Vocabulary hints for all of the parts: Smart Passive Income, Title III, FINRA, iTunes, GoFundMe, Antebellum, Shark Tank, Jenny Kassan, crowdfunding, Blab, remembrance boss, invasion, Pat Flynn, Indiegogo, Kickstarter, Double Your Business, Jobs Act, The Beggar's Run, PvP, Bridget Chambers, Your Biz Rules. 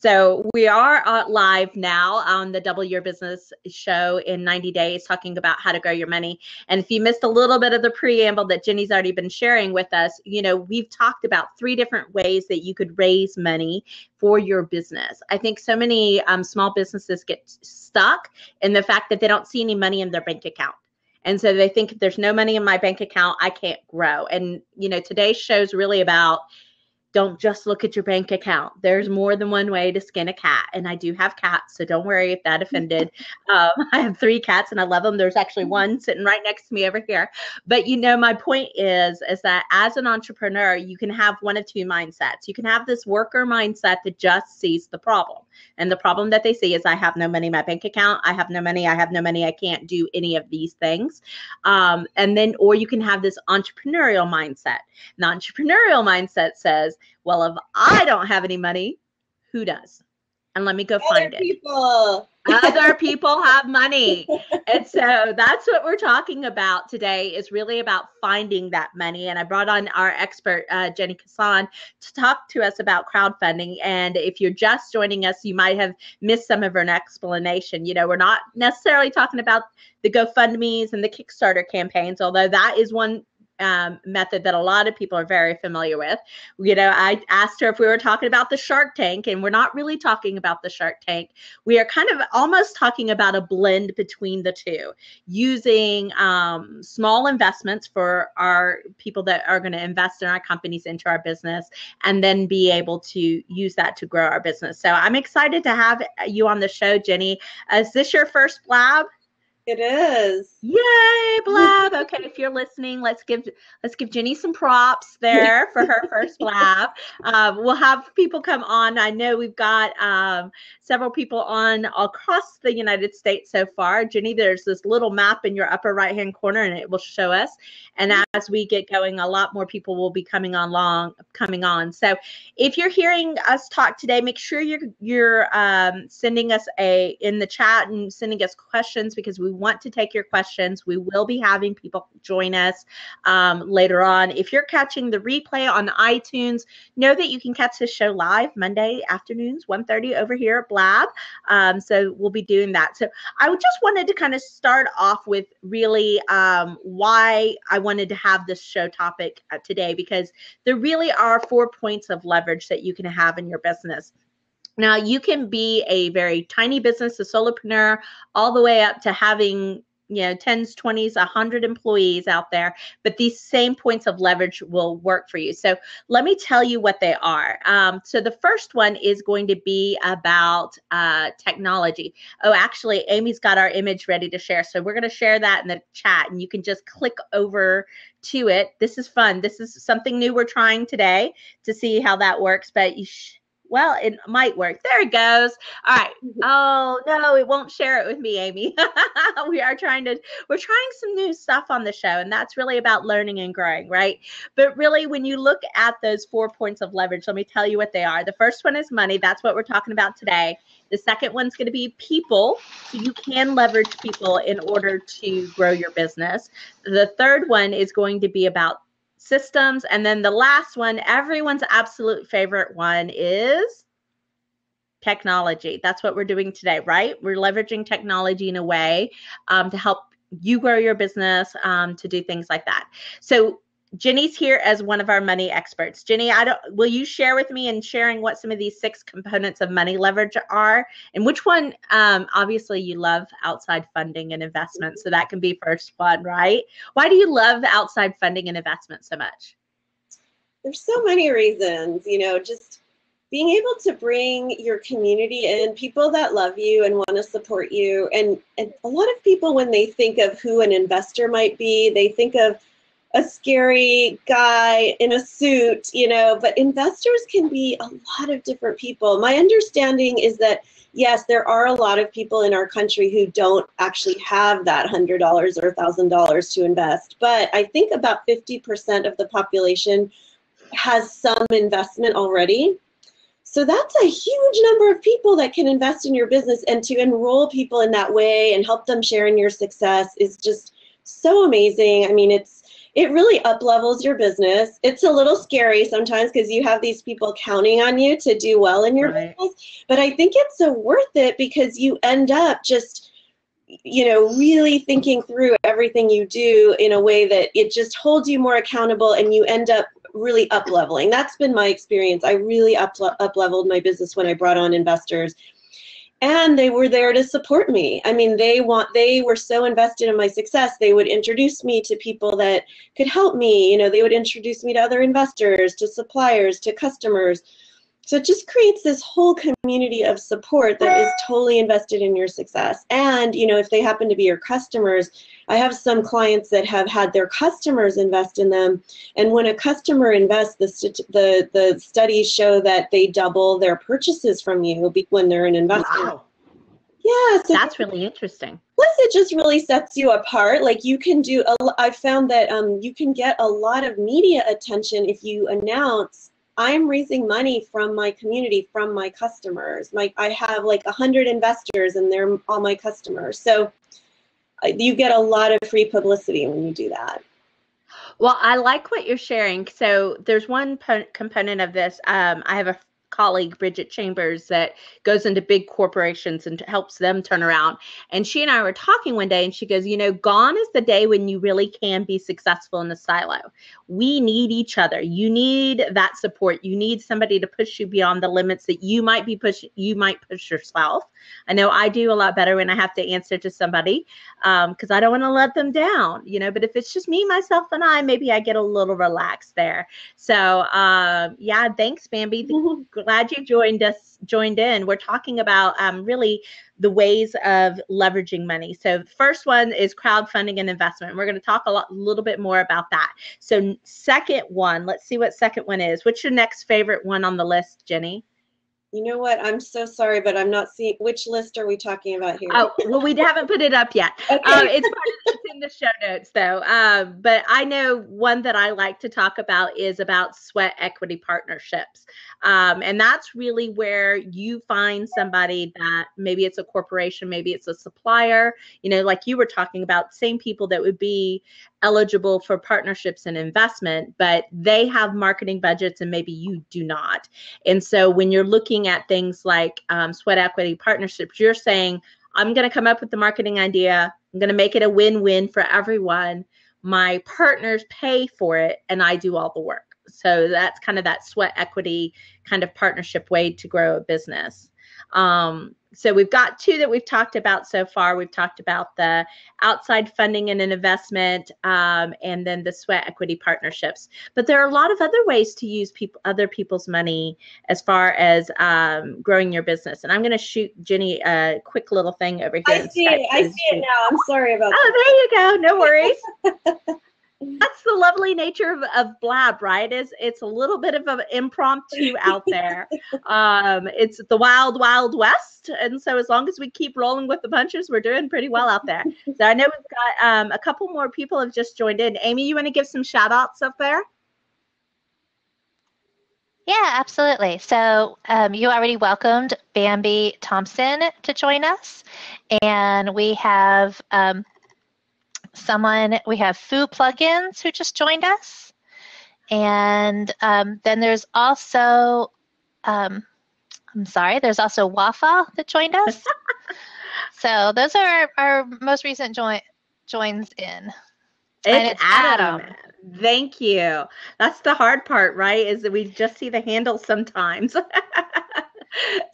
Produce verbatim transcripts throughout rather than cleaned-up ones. So we are live now on the Double Your Business show in ninety days, talking about how to grow your money. And if you missed a little bit of the preamble that Jenny's already been sharing with us, you know, we've talked about three different ways that you could raise money for your business. I think so many um, small businesses get stuck in the fact that they don't see any money in their bank account. And so they think if there's no money in my bank account, I can't grow. And, you know, today's show is really about don't just look at your bank account. There's more than one way to skin a cat. And I do have cats, so don't worry if that offended. um, I have three cats and I love them. There's actually one sitting right next to me over here. But, you know, my point is, is that as an entrepreneur, you can have one of two mindsets. You can have this worker mindset that just sees the problem. And the problem that they see is I have no money in my bank account. I have no money. I have no money. I can't do any of these things. Um, and then, or you can have this entrepreneurial mindset. And the entrepreneurial mindset says, well, if I don't have any money, who does? And let me go find it. People. Other people have money. And so that's what we're talking about today, is really about finding that money. And I brought on our expert, uh, Jenny Kassan, to talk to us about crowdfunding. And if you're just joining us, you might have missed some of her explanation. You know, we're not necessarily talking about the GoFundMes and the Kickstarter campaigns, although that is one Um, method that a lot of people are very familiar with. You know, I asked her if we were talking about the Shark Tank, and we're not really talking about the Shark Tank. We are kind of almost talking about a blend between the two, using um, small investments for our people that are going to invest in our companies into our business, and then be able to use that to grow our business. So I'm excited to have you on the show, Jenny. Is this your first Blab? It is. Yay, Blab. Okay, if you're listening, let's give let's give Jenny some props there for her first Blab. Um, we'll have people come on. I know we've got um, several people on across the United States so far. Jenny, there's this little map in your upper right-hand corner, and it will show us. And as we get going, a lot more people will be coming on long, coming on. So if you're hearing us talk today, make sure you're, you're um, sending us a in the chat and sending us questions, because we want to take your questions. We will be having people join us um, later on. If you're catching the replay on iTunes, know that you can catch this show live Monday afternoons, one thirty over here at Blab. Um, so we'll be doing that. So I just wanted to kind of start off with really um, why I wanted to have this show topic today, because there really are four points of leverage that you can have in your business. Now, you can be a very tiny business, a solopreneur, all the way up to having, you know, tens, twenties, a hundred employees out there. But these same points of leverage will work for you. So let me tell you what they are. Um, so the first one is going to be about uh, technology. Oh, actually, Amy's got our image ready to share. So we're going to share that in the chat, and you can just click over to it. This is fun. This is something new we're trying today to see how that works. But you should. Well, it might work. There it goes. All right. Oh, no, it won't share it with me, Amy. we are trying to, we're trying some new stuff on the show, and that's really about learning and growing, right? But really, when you look at those four points of leverage, let me tell you what they are. The first one is money. That's what we're talking about today. The second one's going to be people. So you can leverage people in order to grow your business. The third one is going to be about systems. And then the last one, everyone's absolute favorite one, is technology. That's what we're doing today, right? We're leveraging technology in a way um, to help you grow your business, um, to do things like that. So Jenny's here as one of our money experts. Jenny, I don't, will you share with me in sharing what some of these six components of money leverage are, and which one, um, obviously you love outside funding and investment. So that can be first one, right? Why do you love outside funding and investment so much? There's so many reasons, you know, just being able to bring your community in, people that love you and want to support you. And, and a lot of people, when they think of who an investor might be, they think of a scary guy in a suit, you know, but investors can be a lot of different people. My understanding is that, yes, there are a lot of people in our country who don't actually have that one hundred dollars or one thousand dollars to invest, but I think about fifty percent of the population has some investment already. So that's a huge number of people that can invest in your business, and to enroll people in that way and help them share in your success is just so amazing. I mean, it's it really up-levels your business. It's a little scary sometimes because you have these people counting on you to do well in your right. business, but I think it's so worth it because you end up just, you know, really thinking through everything you do in a way that it just holds you more accountable and you end up really up-leveling. That's been my experience. I really up up-leveled my business when I brought on investors. And they were there to support me. I mean, they want, they were so invested in my success. They would introduce me to people that could help me. You know, they would introduce me to other investors, to suppliers, to customers. So it just creates this whole community of support that is totally invested in your success. And, you know, if they happen to be your customers, I have some clients that have had their customers invest in them. And when a customer invests, the, the, the studies show that they double their purchases from you when they're an investor. Wow. Yeah. So that's really interesting. Plus, it just really sets you apart. Like you can do, a, I've found that um, you can get a lot of media attention if you announce, I'm raising money from my community, from my customers. Like I have like a hundred investors and they're all my customers. So you get a lot of free publicity when you do that. Well, I like what you're sharing. So there's one component of this. Um, I have a colleague, Bridget Chambers, that goes into big corporations and helps them turn around. And she and I were talking one day and she goes, you know, gone is the day when you really can be successful in the silo. We need each other. You need that support. You need somebody to push you beyond the limits that you might be pushing. You might push yourself. I know I do a lot better when I have to answer to somebody um, because I don't want to let them down, you know, but if it's just me, myself, and I, maybe I get a little relaxed there. So uh, yeah, thanks, Bambi. Mm-hmm. Glad you joined us, joined in. We're talking about um, really the ways of leveraging money. So the first one is crowdfunding and investment. We're going to talk a lot, little bit more about that. So second one, let's see what second one is. What's your next favorite one on the list, Jenny? You know what? I'm so sorry, but I'm not seeing, which list are we talking about here? Oh, well, we haven't put it up yet. Okay. Um, it's, part of, it's in the show notes, though. Um, but I know one that I like to talk about is about sweat equity partnerships. Um, and that's really where you find somebody that maybe it's a corporation, maybe it's a supplier, you know, like you were talking about, same people that would be eligible for partnerships and investment, but they have marketing budgets and maybe you do not. And so when you're looking at things like um, sweat equity partnerships, you're saying, I'm going to come up with the marketing idea. I'm going to make it a win-win for everyone. My partners pay for it and I do all the work. So that's kind of that sweat equity kind of partnership way to grow a business. Um, so we've got two that we've talked about so far. We've talked about the outside funding and an investment, um, and then the sweat equity partnerships. But there are a lot of other ways to use people, other people's money as far as um, growing your business. And I'm going to shoot Jenny a quick little thing over here. I see it. I see it now. I'm sorry about that. Oh, there you go. No worries. That's the lovely nature of, of Blab, right? It's, it's a little bit of an impromptu out there. Um, it's the wild, wild west. And so as long as we keep rolling with the punches, we're doing pretty well out there. So I know we've got um, a couple more people have just joined in. Amy, you want to give some shout outs up there? Yeah, absolutely. So um, you already welcomed Bambi Thompson to join us. And we have... Um, Someone, we have Foo Plugins who just joined us. And um, then there's also, um, I'm sorry, there's also Wafa that joined us. So those are our, our most recent join, joins in. It's, and it's Adam. Adam. Thank you. That's the hard part, right? Is that we just see the handle sometimes.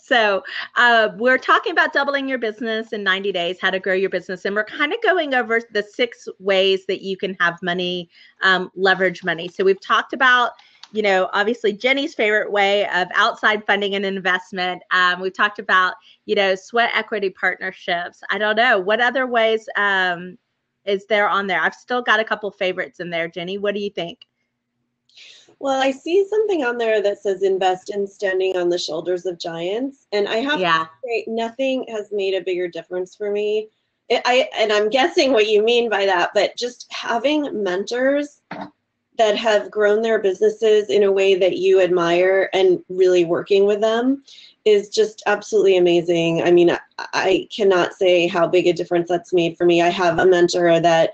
So uh, we're talking about doubling your business in ninety days, how to grow your business. And we're kind of going over the six ways that you can have money, um, leverage money. So we've talked about, you know, obviously Jenny's favorite way of outside funding and investment. Um, we've talked about, you know, sweat equity partnerships. I don't know. What other ways um, is there on there? I've still got a couple favorites in there. Jenny, what do you think? Well, I see something on there that says invest in standing on the shoulders of giants. And I have yeah. to say, nothing has made a bigger difference for me. It, I And I'm guessing what you mean by that, but just having mentors that have grown their businesses in a way that you admire and really working with them is just absolutely amazing. I mean, I, I cannot say how big a difference that's made for me. I have a mentor that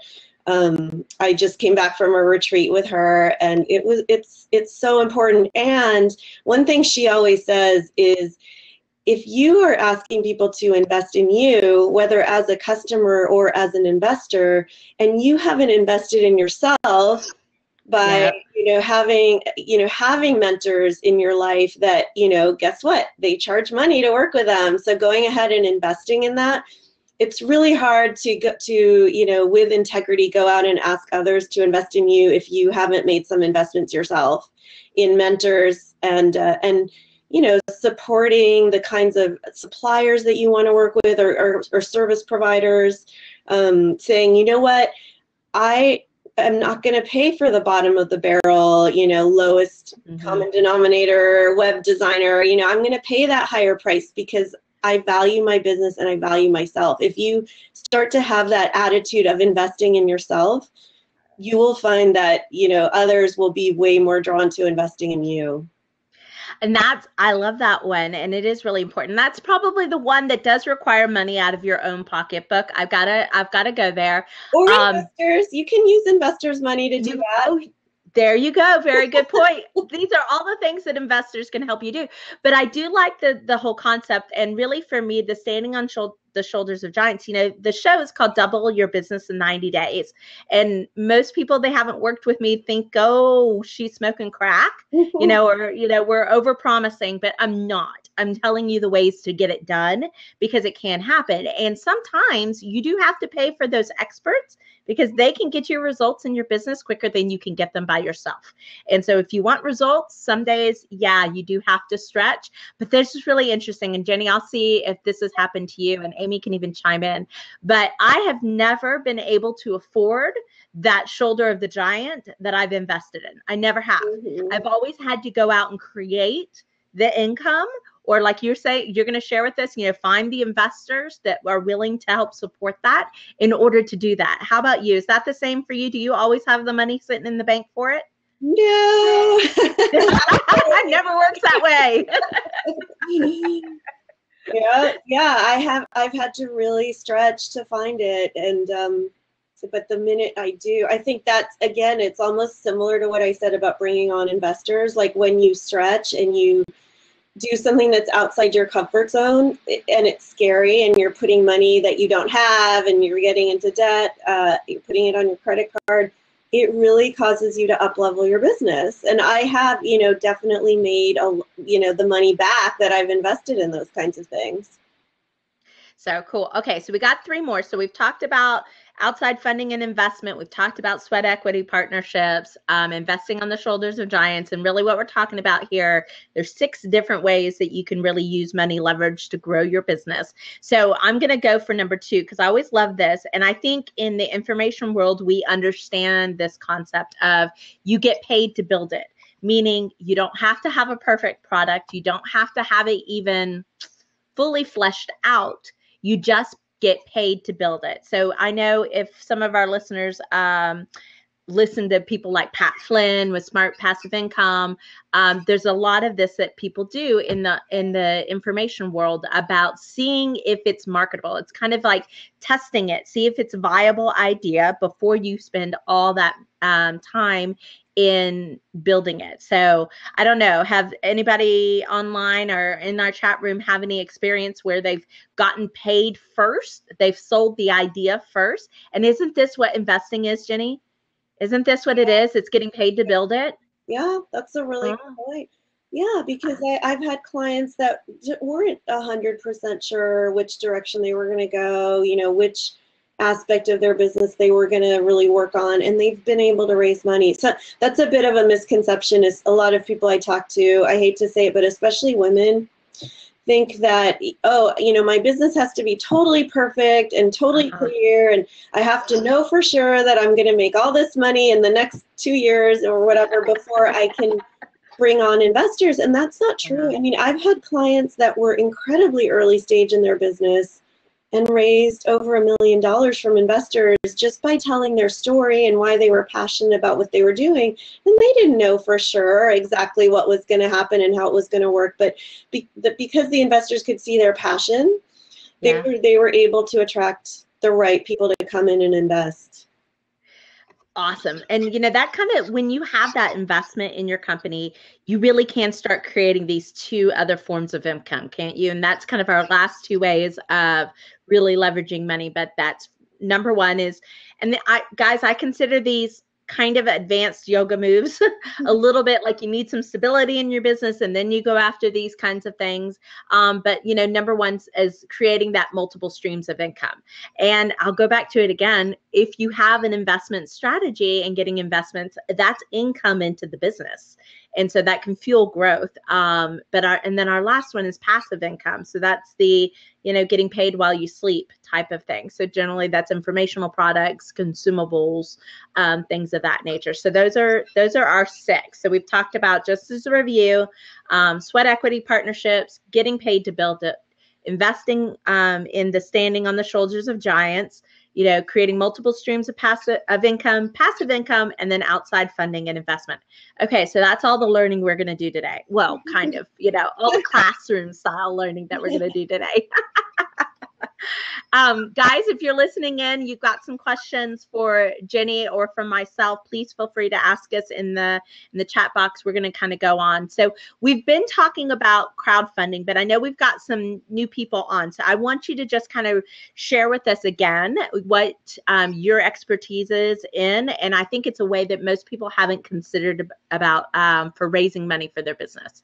Um, I just came back from a retreat with her, and it was it's it's so important. And one thing she always says is, if you are asking people to invest in you, whether as a customer or as an investor, and you haven't invested in yourself by yeah. you know having you know having mentors in your life that, you know, guess what, they charge money to work with them. So going ahead and investing in that, it's really hard to go to, you know, with integrity, go out and ask others to invest in you if you haven't made some investments yourself in mentors and uh, and you know, supporting the kinds of suppliers that you want to work with, or, or, or service providers, um, saying, you know what, I am not going to pay for the bottom of the barrel, you know, lowest mm-hmm. common denominator, web designer, you know, I'm going to pay that higher price because I value my business and I value myself. If you start to have that attitude of investing in yourself, you will find that, you know, others will be way more drawn to investing in you. And that's, I love that one. And it is really important. That's probably the one that does require money out of your own pocketbook. I've got to, I've got to go there. Or um, investors, you can use investors' money to do that. There you go. Very good point. These are all the things that investors can help you do. But I do like the the whole concept. And really, for me, the standing on shoulder, the shoulders of giants, you know, the show is called Double Your Business in ninety days. And most people, they haven't worked with me, think, oh, she's smoking crack, you know, or, you know, we're over promising, but I'm not. I'm telling you the ways to get it done because it can happen. And sometimes you do have to pay for those experts because they can get you results in your business quicker than you can get them by yourself. And so if you want results, some days, yeah, you do have to stretch. But this is really interesting. And Jenny, I'll see if this has happened to you, and Amy can even chime in. But I have never been able to afford that shoulder of the giant that I've invested in. I never have. Mm-hmm. I've always had to go out and create the income, or like you're saying, you're going to share with us, you know, find the investors that are willing to help support that in order to do that. How about you? Is that the same for you? Do you always have the money sitting in the bank for it? No. That never works that way. yeah, yeah, I have, I've had to really stretch to find it. And, um, but the minute I do, I think that's, again, it's almost similar to what I said about bringing on investors. Like when you stretch and you do something that's outside your comfort zone and it's scary and you're putting money that you don't have and you're getting into debt, uh, you're putting it on your credit card, it really causes you to up-level your business. And I have, you know, definitely made, a, you know, the money back that I've invested in those kinds of things. So cool. Okay, so we got three more. So we've talked about outside funding and investment. We've talked about sweat equity partnerships, um, investing on the shoulders of giants. And really what we're talking about here, there's six different ways that you can really use money leverage to grow your business. So I'm going to go for number two, because I always love this. And I think in the information world, we understand this concept of you get paid to build it, meaning you don't have to have a perfect product. You don't have to have it even fully fleshed out. You just get paid to build it. So I know if some of our listeners um, listen to people like Pat Flynn with Smart Passive Income, um, there's a lot of this that people do in the in the information world about seeing if it's marketable. It's kind of like testing it, see if it's a viable idea before you spend all that um, time in building it. So I don't know, have anybody online or in our chat room have any experience where they've gotten paid first? They've sold the idea first. And isn't this what investing is, Jenny? Isn't this what it is? It's getting paid to build it? Yeah, that's a really uh-huh. good point. Yeah, because I, I've had clients that weren't one hundred percent sure which direction they were going to go, you know, which aspect of their business they were going to really work on, and they've been able to raise money. So that's a bit of a misconception. Is a lot of people I talk to, I hate to say it, but especially women, think that, oh, you know, my business has to be totally perfect and totally clear, and I have to know for sure that I'm going to make all this money in the next two years or whatever before I can bring on investors. And that's not true. I mean, I've had clients that were incredibly early stage in their business and raised over a million dollars from investors just by telling their story and why they were passionate about what they were doing. And they didn't know for sure exactly what was going to happen and how it was going to work. But be, the, because the investors could see their passion, they, yeah. were, they were able to attract the right people to come in and invest. Awesome. And, you know, that kind of, when you have that investment in your company, you really can start creating these two other forms of income, can't you? And that's kind of our last two ways of really leveraging money. But that's number one is, and the, I, guys, I consider these kind of advanced yoga moves a little bit, like you need some stability in your business and then you go after these kinds of things. Um, but, you know, number one is creating that multiple streams of income. And I'll go back to it again. If you have an investment strategy and getting investments, that's income into the business. And so that can fuel growth. Um, but our, and then our last one is passive income. So that's the, you know, getting paid while you sleep type of thing. So generally that's informational products, consumables, um, things of that nature. So those are, those are our six. So we've talked about, just as a review, um, sweat equity partnerships, getting paid to build it, investing um, in the standing on the shoulders of giants, you know, creating multiple streams of passive of income, passive income, and then outside funding and investment. Okay, so that's all the learning we're going to do today. Well, kind of, you know, all the classroom style learning that we're going to do today. um, guys, if you're listening in, you've got some questions for Jenny or from myself, please feel free to ask us in the in the chat box. We're going to kind of go on. So we've been talking about crowdfunding, but I know we've got some new people on. So I want you to just kind of share with us again what um, your expertise is in. And I think it's a way that most people haven't considered about um, for raising money for their business.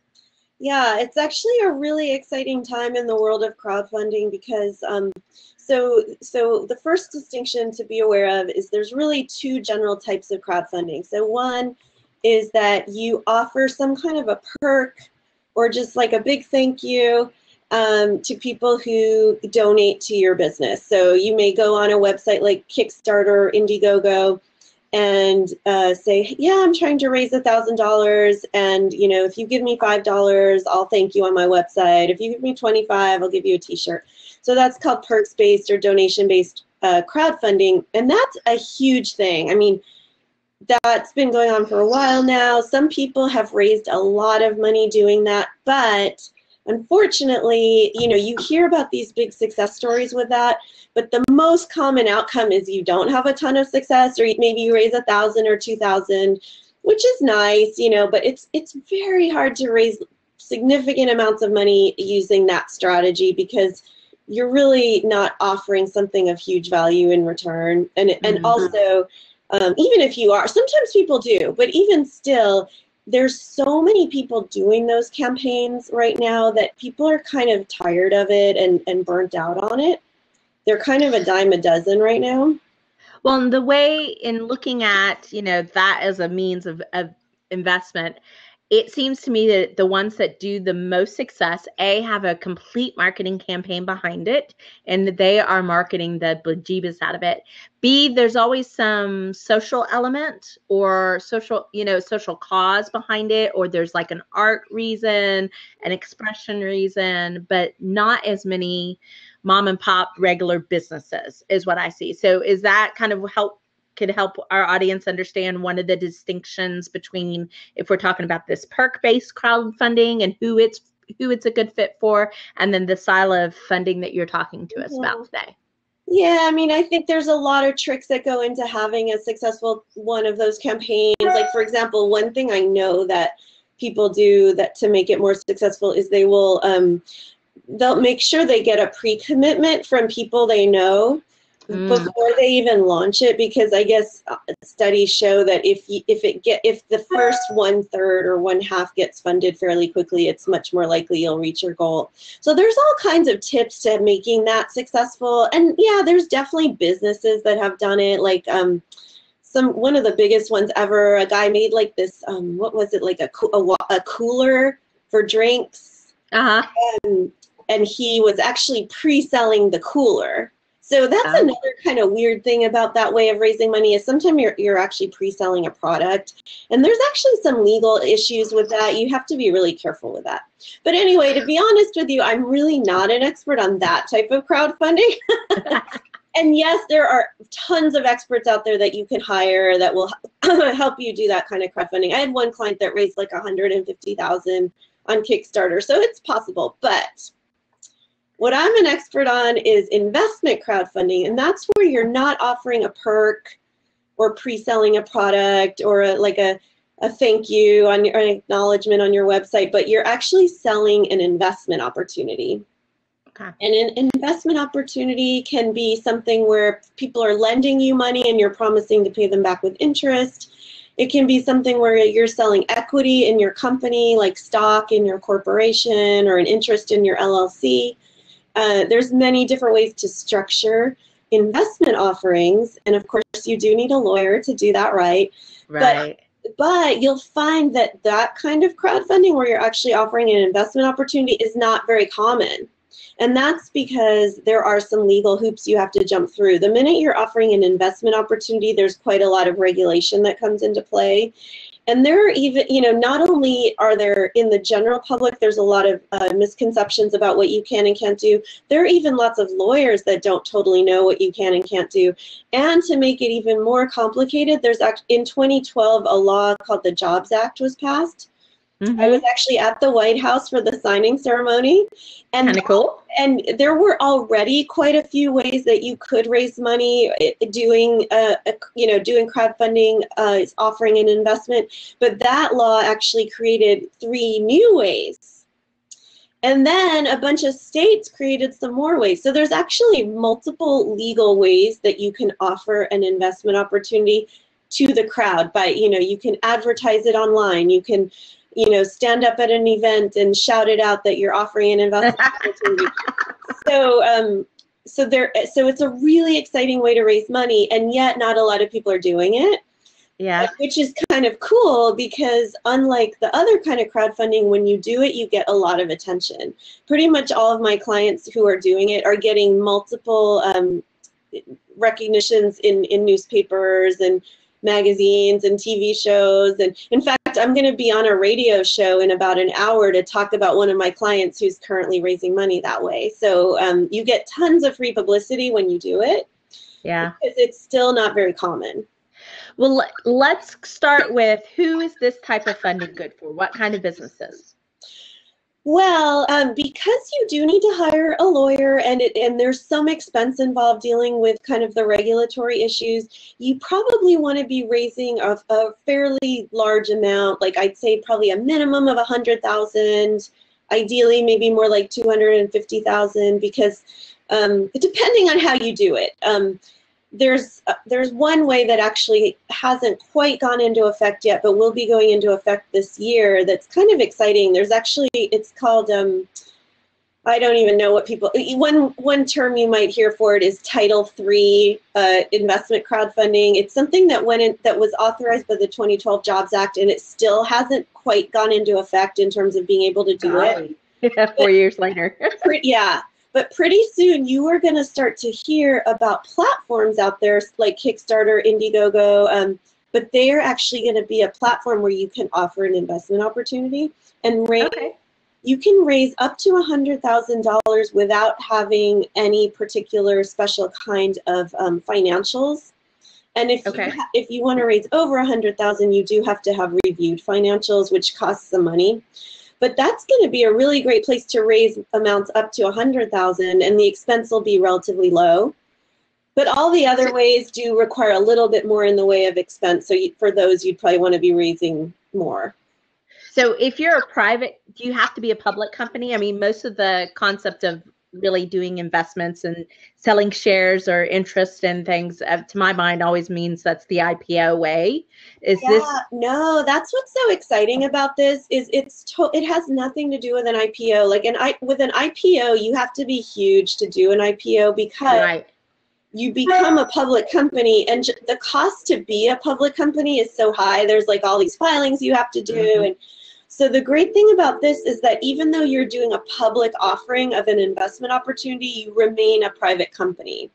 Yeah, it's actually a really exciting time in the world of crowdfunding because um, so so the first distinction to be aware of is there's really two general types of crowdfunding. So one is that you offer some kind of a perk or just like a big thank you um, to people who donate to your business. So you may go on a website like Kickstarter or Indiegogo and uh, say, yeah, I'm trying to raise a thousand dollars, and, you know, if you give me five dollars, I'll thank you on my website. If you give me twenty-five dollars, I'll give you a t-shirt. So that's called perks-based or donation-based uh, crowdfunding, and that's a huge thing. I mean, that's been going on for a while now. Some people have raised a lot of money doing that, but unfortunately, you know, you hear about these big success stories with that, but the most common outcome is you don't have a ton of success, or maybe you raise a thousand or two thousand, which is nice, you know, but it's it's very hard to raise significant amounts of money using that strategy because you're really not offering something of huge value in return. And and mm-hmm. also, um, even if you are, sometimes people do, but even still, there's so many people doing those campaigns right now that people are kind of tired of it and, and burnt out on it. They're kind of a dime a dozen right now. Well, and the way in looking at, you know, that as a means of, of investment, it seems to me that the ones that do the most success, A, have a complete marketing campaign behind it, and they are marketing the bejeebus out of it. B, there's always some social element or social, you know, social cause behind it, or there's like an art reason, an expression reason, but not as many mom and pop regular businesses is what I see. So is that kind of help? Could help our audience understand one of the distinctions between if we're talking about this perk-based crowdfunding and who it's who it's a good fit for, and then the style of funding that you're talking to us yeah. about today. Yeah, I mean, I think there's a lot of tricks that go into having a successful one of those campaigns. Like, for example, one thing I know that people do that to make it more successful is they will um, they'll make sure they get a pre-commitment from people they know before they even launch it, because I guess studies show that if you, if it get if the first one third or one half gets funded fairly quickly, it's much more likely you'll reach your goal. So there's all kinds of tips to making that successful. And yeah, there's definitely businesses that have done it. Like um, some one of the biggest ones ever, a guy made like this. Um, what was it like a a, a cooler for drinks? Uh huh. And, and he was actually pre-selling the cooler. So that's um, another kind of weird thing about that way of raising money is sometimes you're, you're actually pre-selling a product. And there's actually some legal issues with that. You have to be really careful with that. But anyway, to be honest with you, I'm really not an expert on that type of crowdfunding. And yes, there are tons of experts out there that you can hire that will help you do that kind of crowdfunding. I had one client that raised like one hundred fifty thousand dollars on Kickstarter. So it's possible, but what I'm an expert on is investment crowdfunding, and that's where you're not offering a perk or pre-selling a product or a, like a, a thank you on your, or an acknowledgement on your website, but you're actually selling an investment opportunity. Okay. And an investment opportunity can be something where people are lending you money and you're promising to pay them back with interest. It can be something where you're selling equity in your company, like stock in your corporation or an interest in your L L C. Uh, there's many different ways to structure investment offerings. And of course, you do need a lawyer to do that right. Right. But, but you'll find that that kind of crowdfunding where you're actually offering an investment opportunity is not very common. And that's because there are some legal hoops you have to jump through. The minute you're offering an investment opportunity, there's quite a lot of regulation that comes into play. And there are even, you know, not only are there in the general public, there's a lot of uh, misconceptions about what you can and can't do. There are even lots of lawyers that don't totally know what you can and can't do. And to make it even more complicated, there's act- in twenty twelve, a law called the Jobs Act was passed. Mm-hmm. I was actually at the White House for the signing ceremony, and Kinda cool. and there were already quite a few ways that you could raise money doing a, a you know doing crowdfunding, uh, offering an investment. But that law actually created three new ways, and then a bunch of states created some more ways. So there's actually multiple legal ways that you can offer an investment opportunity to the crowd. By you know you can advertise it online. You can you know, stand up at an event and shout it out that you're offering an investment opportunity. So, um, so there, so it's a really exciting way to raise money, and yet not a lot of people are doing it. Yeah, which is kind of cool because unlike the other kind of crowdfunding, when you do it, you get a lot of attention. Pretty much all of my clients who are doing it are getting multiple um, recognitions in in newspapers and magazines and T V shows. And in fact, I'm going to be on a radio show in about an hour to talk about one of my clients who's currently raising money that way. So um, you get tons of free publicity when you do it. Yeah. Because it's still not very common. Well, let's start with who is this type of funding good for? What kind of businesses? Well, um, because you do need to hire a lawyer and it, and there's some expense involved dealing with kind of the regulatory issues, you probably want to be raising a, a fairly large amount, like I'd say probably a minimum of one hundred thousand dollars, ideally maybe more like two hundred fifty thousand dollars, because um, depending on how you do it. Um, There's uh, there's one way that actually hasn't quite gone into effect yet, but will be going into effect this year. That's kind of exciting. There's actually it's called um, I don't even know what people one one term you might hear for it is Title three uh, investment crowdfunding. It's something that went in, that was authorized by the twenty twelve Jobs Act, and it still hasn't quite gone into effect in terms of being able to do oh, it. Yeah, four but, years later. Yeah. But pretty soon you are going to start to hear about platforms out there like Kickstarter, Indiegogo, um, but they are actually going to be a platform where you can offer an investment opportunity and raise, okay. You can raise up to one hundred thousand dollars without having any particular special kind of um, financials. And if okay. you ha- if you want to raise over one hundred thousand dollars, you do have to have reviewed financials, which costs some money. But that's going to be a really great place to raise amounts up to one hundred thousand dollars, and the expense will be relatively low. But all the other ways do require a little bit more in the way of expense. So you, for those, you'd probably want to be raising more. So if you're a private, do you have to be a public company? I mean, most of the concept of really doing investments and selling shares or interest in things, uh, to my mind, always means that's the I P O way. Is yeah, this? No, that's what's so exciting about this is it's to- it has nothing to do with an I P O. Like an I- with an I P O, you have to be huge to do an I P O because right. you become a public company, and j- the cost to be a public company is so high. There's like all these filings you have to do, mm-hmm. and so the great thing about this is that even though you're doing a public offering of an investment opportunity, you remain a private company.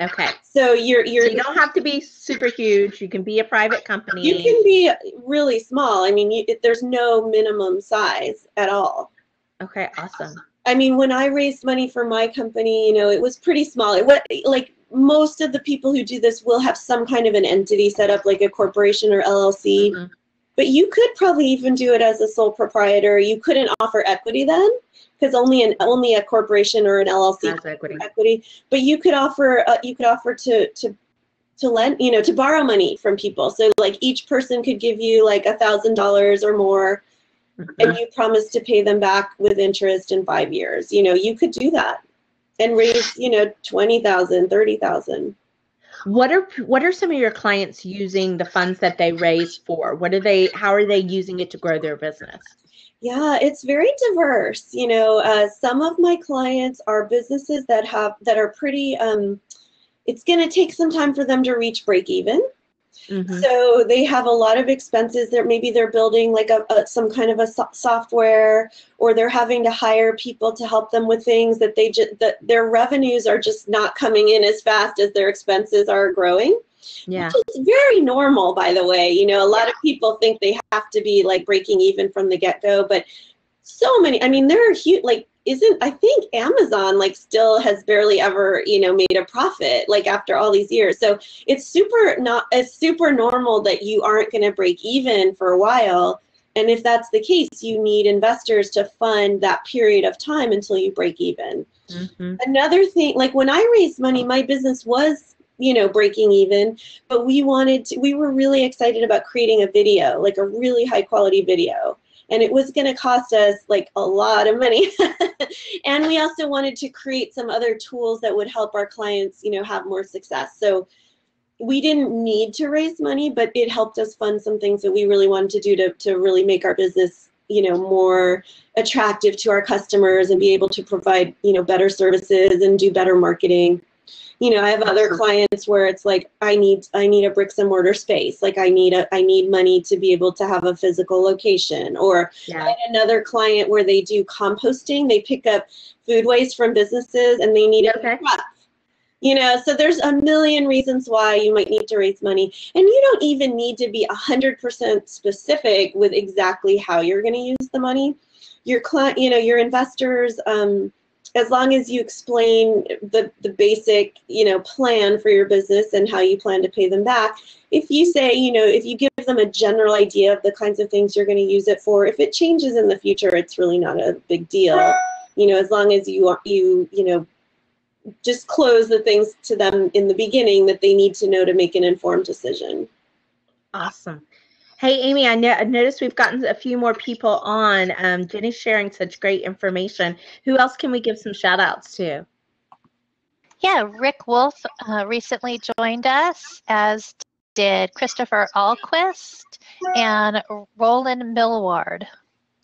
Okay. So you're you're so you don't have to be super huge. You can be a private company. You can be really small. I mean, you, there's no minimum size at all. Okay, awesome. I mean, when I raised money for my company, you know, it was pretty small. It was like most of the people who do this will have some kind of an entity set up, like a corporation or L L C. Mm-hmm. But you could probably even do it as a sole proprietor. You couldn't offer equity then, because only an only a corporation or an L L C has equity. equity. But you could offer uh, you could offer to to to lend, you know, to borrow money from people. So like each person could give you like a thousand dollars or more, mm-hmm. and you promise to pay them back with interest in five years. You know, you could do that and raise, you know, twenty thousand, thirty thousand. What are, what are some of your clients using the funds that they raise for? What are they, how are they using it to grow their business? Yeah, it's very diverse. You know, uh, some of my clients are businesses that have, that are pretty, um, it's going to take some time for them to reach break even. Mm-hmm. So they have a lot of expenses that maybe they're building like a, a some kind of a so- software, or they're having to hire people to help them with things that they just, that their revenues are just not coming in as fast as their expenses are growing. Yeah. Which is very normal, by the way. You know, a lot yeah. of people think they have to be like breaking even from the get-go, but so many, I mean, there are huge, like, isn't, I think Amazon like still has barely ever, you know, made a profit like after all these years. So it's super not, it's super normal that you aren't going to break even for a while. And if that's the case, you need investors to fund that period of time until you break even. Mm-hmm. Another thing, like when I raised money, my business was, you know, breaking even, but we wanted to, we were really excited about creating a video, like a really high quality video. And it was going to cost us like a lot of money. And we also wanted to create some other tools that would help our clients, you know, have more success. So we didn't need to raise money, but it helped us fund some things that we really wanted to do to, to really make our business, you know, more attractive to our customers and be able to provide, you know, better services and do better marketing. You know, I have other clients where it's like, I need, I need a bricks and mortar space. Like I need a, I need money to be able to have a physical location. Or yeah. I had another client where they do composting. They pick up food waste from businesses and they need okay. a truck. You know, so there's a million reasons why you might need to raise money. And you don't even need to be one hundred percent specific with exactly how you're going to use the money. Your client, you know, your investors, um, as long as you explain the, the basic, you know, plan for your business and how you plan to pay them back, if you say, you know, if you give them a general idea of the kinds of things you're going to use it for, if it changes in the future, it's really not a big deal. You know, as long as you, you, you know, just close the things to them in the beginning that they need to know to make an informed decision. Awesome. Hey, Amy, I, know, I noticed we've gotten a few more people on. Um, Jenny's sharing such great information. Who else can we give some shout-outs to? Yeah, Rick Wolf uh, recently joined us, as did Christopher Alquist and Roland Millward.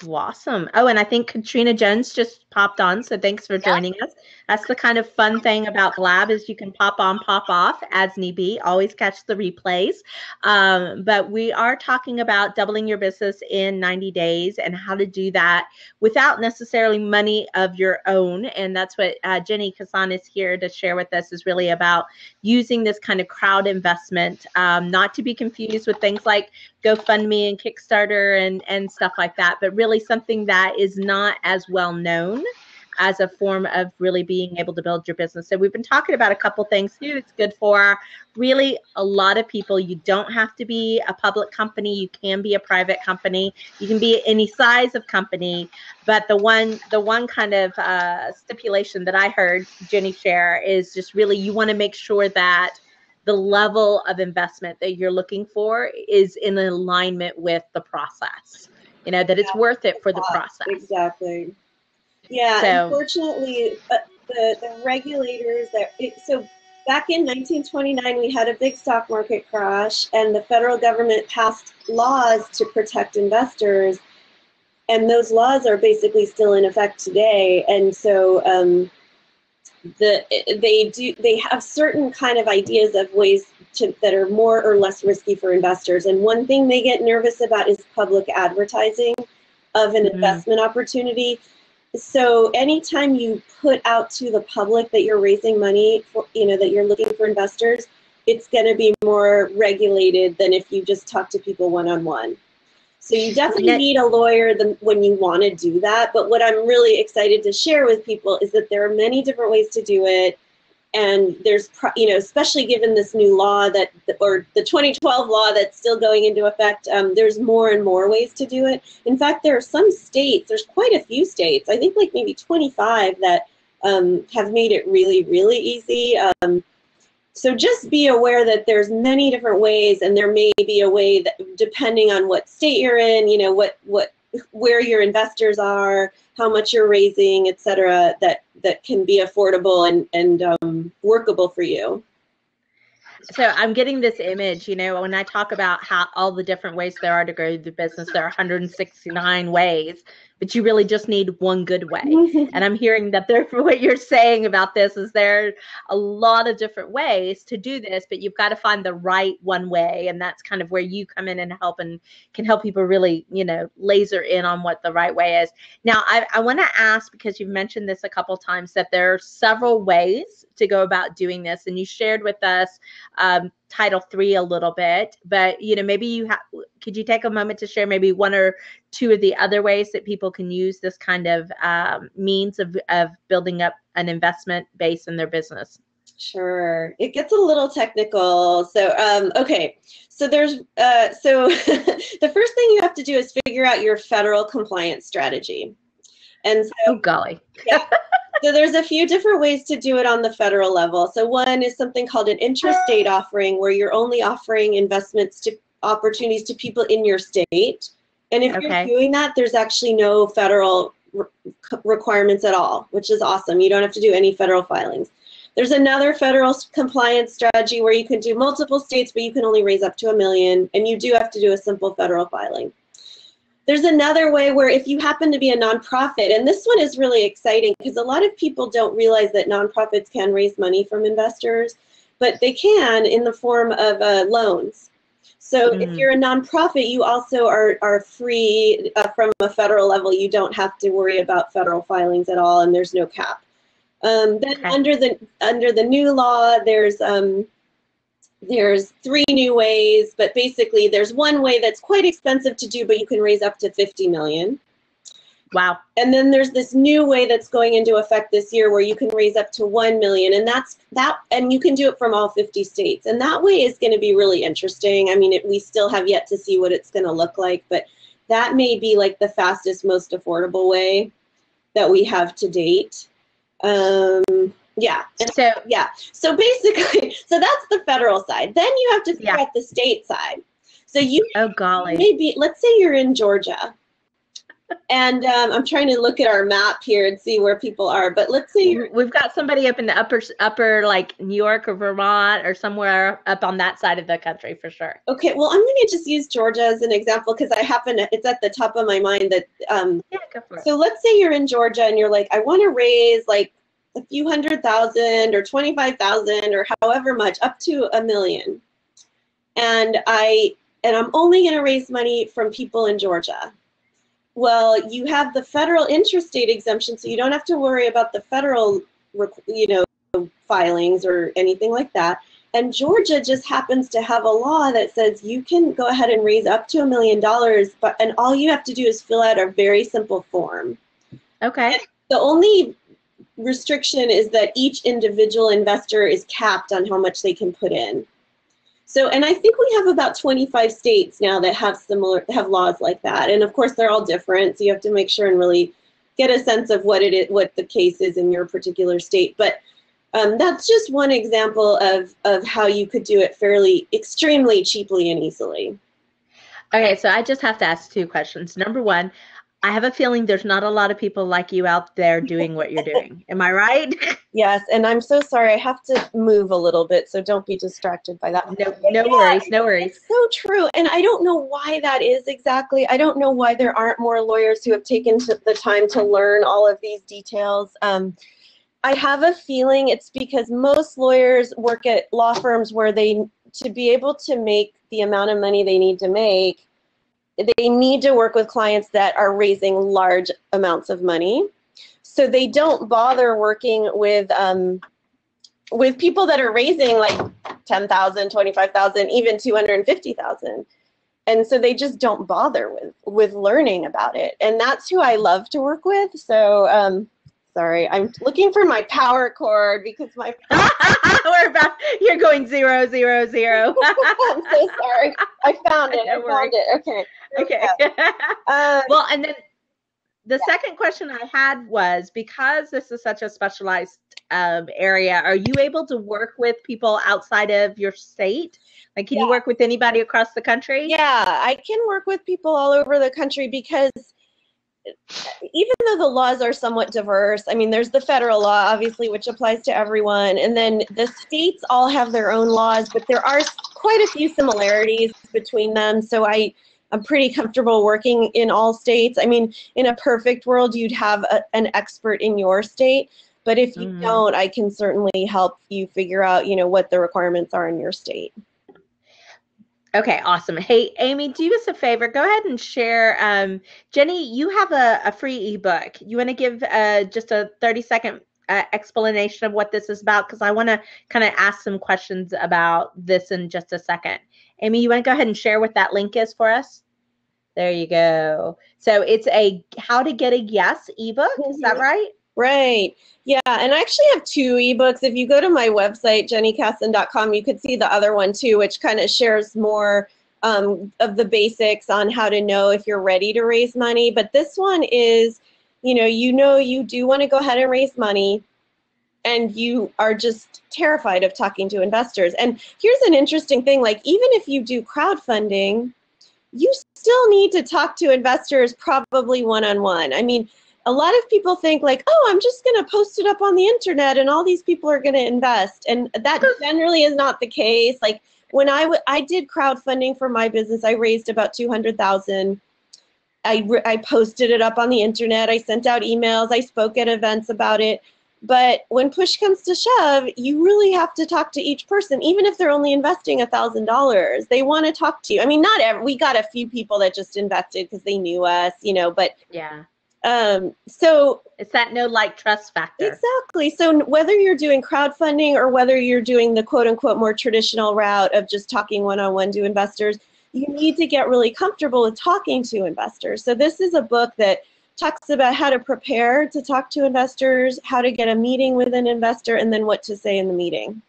Awesome. Oh, and I think Katrina Jones just popped on, so thanks for joining yeah. us. That's the kind of fun thing about Blab, is you can pop on, pop off as need be. Always catch the replays. Um, but we are talking about doubling your business in ninety days and how to do that without necessarily money of your own. And that's what uh, Jenny Kassan is here to share with us, is really about using this kind of crowd investment, um, not to be confused with things like GoFundMe and Kickstarter and, and stuff like that, but really something that is not as well known as a form of really being able to build your business. So we've been talking about a couple things too. It's good for really a lot of people. You don't have to be a public company. You can be a private company. You can be any size of company. But the one the one kind of uh, stipulation that I heard Jenny share is just really you want to make sure that the level of investment that you're looking for is in alignment with the process. You know, that yeah, it's worth it for the process. Exactly. Yeah, so. Unfortunately, uh, the, the regulators, that it, so back in nineteen twenty-nine, we had a big stock market crash, and the federal government passed laws to protect investors, and those laws are basically still in effect today. And so um, the they do they have certain kind of ideas of ways to, that are more or less risky for investors. And one thing they get nervous about is public advertising of an mm-hmm. investment opportunity. So anytime you put out to the public that you're raising money, for, you know, that you're looking for investors, it's going to be more regulated than if you just talk to people one-on-one. So you definitely need a lawyer than when you want to do that. But what I'm really excited to share with people is that there are many different ways to do it. And there's, you know, especially given this new law that, or the twenty twelve law that's still going into effect, um, there's more and more ways to do it. In fact, there are some states, there's quite a few states, I think like maybe twenty-five that um, have made it really, really easy. Um, So just be aware that there's many different ways, and there may be a way that, depending on what state you're in, you know, what, what, where your investors are, how much you're raising, et cetera, that, that can be affordable and, and um, workable for you. So I'm getting this image, you know, when I talk about how all the different ways there are to grow the business, there are one hundred sixty-nine ways, but you really just need one good way. And I'm hearing that there, what you're saying about this is there are a lot of different ways to do this, but you've got to find the right one way. And that's kind of where you come in and help and can help people really, you know, laser in on what the right way is. Now, I, I want to ask, because you've mentioned this a couple times, that there are several ways to go about doing this. And you shared with us um, Title three a little bit, but, you know, maybe you ha- could you take a moment to share maybe one or two of the other ways that people can use this kind of um, means of, of building up an investment base in their business? Sure. It gets a little technical. So, um, okay. So there's, uh, so the first thing you have to do is figure out your federal compliance strategy. And so, oh, golly. Yeah. So there's a few different ways to do it on the federal level. So one is something called an intrastate offering, where you're only offering investments to opportunities to people in your state. And if okay. you're doing that, there's actually no federal re- requirements at all, which is awesome. You don't have to do any federal filings. There's another federal compliance strategy where you can do multiple states, but you can only raise up to a million, and you do have to do a simple federal filing. There's another way where if you happen to be a nonprofit, and this one is really exciting because a lot of people don't realize that nonprofits can raise money from investors, but they can in the form of uh, loans. So mm. if you're a nonprofit, you also are, are free uh, from a federal level. You don't have to worry about federal filings at all, and there's no cap. Um, then okay. under the under the new law, there's um, There's three new ways, but basically there's one way that's quite expensive to do, but you can raise up to fifty million dollars. Wow. And then there's this new way that's going into effect this year where you can raise up to one million dollars, and that's that, and you can do it from all fifty states. And that way is going to be really interesting. I mean, it, we still have yet to see what it's going to look like, but that may be like the fastest, most affordable way that we have to date. Um, Yeah. And so yeah. So basically, so that's the federal side. Then you have to figure yeah. out the state side. So you oh golly, maybe let's say you're in Georgia, and um, I'm trying to look at our map here and see where people are. But let's say you're, we've got somebody up in the upper upper like New York or Vermont or somewhere up on that side of the country for sure. Okay. Well, I'm going to just use Georgia as an example because I happen to, it's at the top of my mind that. Um, yeah. Go for it. So let's say you're in Georgia and you're like, I want to raise like a few hundred thousand or twenty-five thousand or however much, up to a million. And I, and I'm only going to raise money from people in Georgia. Well, you have the federal intrastate exemption, so you don't have to worry about the federal, you know, filings or anything like that. And Georgia just happens to have a law that says you can go ahead and raise up to a million dollars, but, and all you have to do is fill out a very simple form. Okay. And the only restriction is that each individual investor is capped on how much they can put in. So, and I think we have about twenty-five states now that have similar, have laws like that. And of course, they're all different. So you have to make sure and really get a sense of what it is, what the case is in your particular state. But um, that's just one example of, of how you could do it fairly, extremely cheaply and easily. Okay, so I just have to ask two questions. Number one, I have a feeling there's not a lot of people like you out there doing what you're doing. Am I right? Yes. And I'm so sorry. I have to move a little bit, so don't be distracted by that. No, no yeah, worries. No worries. It's so true. And I don't know why that is exactly. I don't know why there aren't more lawyers who have taken the time to learn all of these details. Um, I have a feeling it's because most lawyers work at law firms where they, to be able to make the amount of money they need to make, they need to work with clients that are raising large amounts of money. So they don't bother working with um, with people that are raising like ten thousand, twenty-five thousand, even two hundred fifty thousand. And so they just don't bother with, with learning about it. And that's who I love to work with. So um, sorry, I'm looking for my power cord because my We're about, you're going zero, zero, zero. I'm so sorry. I found it. No I worries. found it. Okay. Okay. Yeah. Um, well, and then the yeah. second question I had was, because this is such a specialized um, area, are you able to work with people outside of your state? Like, can yeah. you work with anybody across the country? Yeah, I can work with people all over the country, because even though the laws are somewhat diverse, I mean, there's the federal law, obviously, which applies to everyone. And then the states all have their own laws, but there are quite a few similarities between them. So I... I'm pretty comfortable working in all states. I mean, in a perfect world, you'd have a, an expert in your state, but if you mm-hmm. don't, I can certainly help you figure out, you know, what the requirements are in your state. Okay, awesome. Hey, Amy, do us a favor. Go ahead and share. Um, Jenny, you have a, a free ebook. You want to give uh, just a thirty second uh, explanation of what this is about? Because I want to kind of ask some questions about this in just a second. Amy, you want to go ahead and share what that link is for us? There you go. So it's a How to Get a Yes ebook. Is that right? Right. Yeah. And I actually have two ebooks. If you go to my website, jenny kassan dot com, you could see the other one too, which kind of shares more um, of the basics on how to know if you're ready to raise money. But this one is, you know, you know you do want to go ahead and raise money, and you are just terrified of talking to investors. And here's an interesting thing, like even if you do crowdfunding, you still need to talk to investors probably one-on-one. I mean, a lot of people think like, oh, I'm just gonna post it up on the internet and all these people are gonna invest. And that generally is not the case. Like when I, w I did crowdfunding for my business, I raised about two hundred thousand dollars. I, I posted it up on the internet. I sent out emails, I spoke at events about it. But when push comes to shove, you really have to talk to each person, even if they're only investing one thousand dollars. They want to talk to you. I mean, not every, we got a few people that just invested because they knew us, you know, but yeah. Um, so it's that no like trust factor. Exactly. So whether you're doing crowdfunding or whether you're doing the quote unquote more traditional route of just talking one-on-one to investors, you need to get really comfortable with talking to investors. So this is a book that talks about how to prepare to talk to investors, how to get a meeting with an investor, and then what to say in the meeting.